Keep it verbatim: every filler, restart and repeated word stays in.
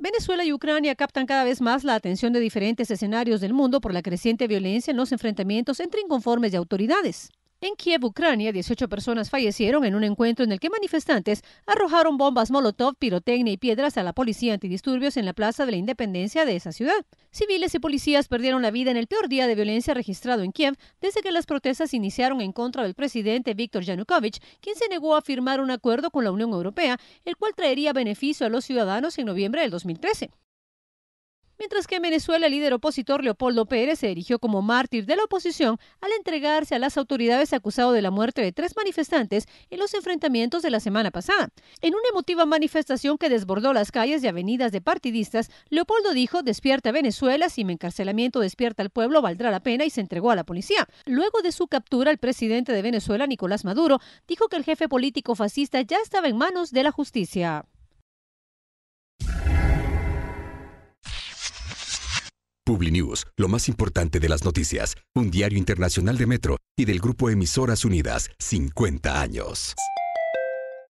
Venezuela y Ucrania captan cada vez más la atención de diferentes escenarios del mundo por la creciente violencia en los enfrentamientos entre inconformes y autoridades. En Kiev, Ucrania, dieciocho personas fallecieron en un encuentro en el que manifestantes arrojaron bombas molotov, pirotecnia y piedras a la policía antidisturbios en la Plaza de la Independencia de esa ciudad. Civiles y policías perdieron la vida en el peor día de violencia registrado en Kiev desde que las protestas iniciaron en contra del presidente Viktor Yanukovych, quien se negó a firmar un acuerdo con la Unión Europea, el cual traería beneficio a los ciudadanos en noviembre del dos mil trece. Mientras que en Venezuela el líder opositor Leopoldo Pérez se erigió como mártir de la oposición al entregarse a las autoridades acusado de la muerte de tres manifestantes en los enfrentamientos de la semana pasada. En una emotiva manifestación que desbordó las calles y avenidas de partidistas, Leopoldo dijo: "Despierta Venezuela, si mi encarcelamiento despierta al pueblo valdrá la pena", y se entregó a la policía. Luego de su captura, el presidente de Venezuela, Nicolás Maduro, dijo que el jefe político fascista ya estaba en manos de la justicia. PubliNews, lo más importante de las noticias, un diario internacional de Metro y del Grupo Emisoras Unidas, cincuenta años.